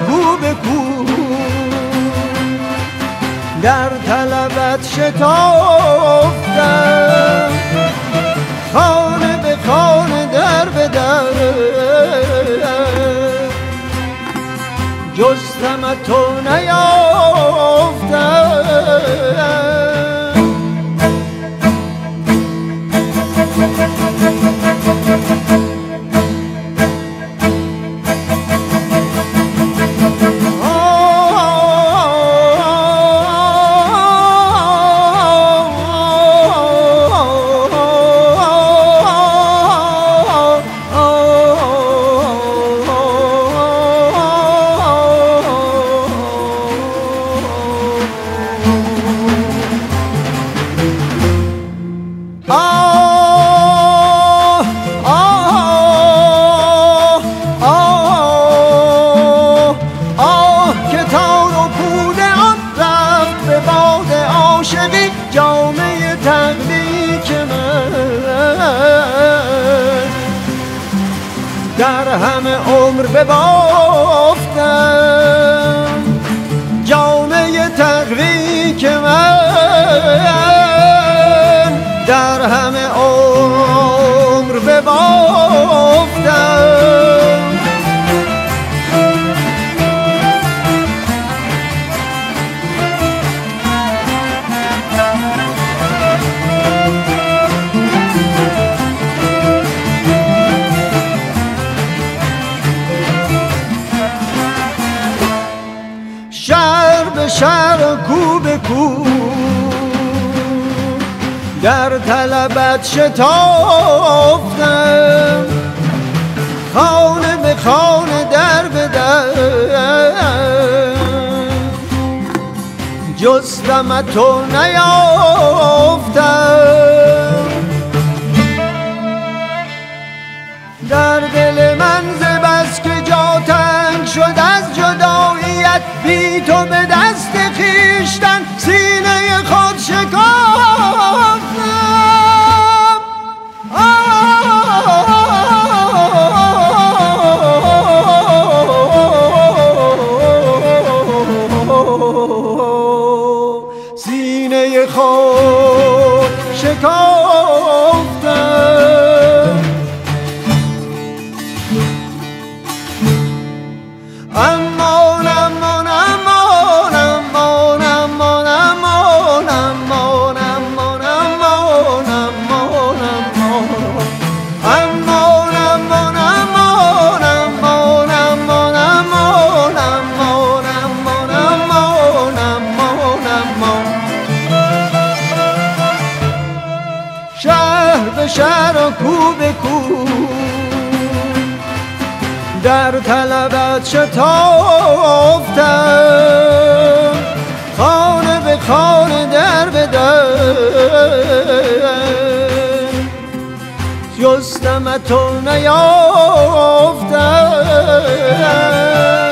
کو به کو در طلبت شتافتم، خانه به خانه در به در جستم از تو نیافتم. در همه عمر ببافتم جامعه تقوی که من، در همه عمر ببافتم شهر کو به کو در طلبت شتافتم، خانه به خانه در به در جستم از تو نیافتم. در دل من ز بس که جا تنگ شد از جداییت، بی تو به دست خویشتن سینه خود شکافتم. سینه خود شکافتم. شهر به شهر و کو به کو در طلبت شتافتم، خانه به خانه در به در جستم از تو نیافتم.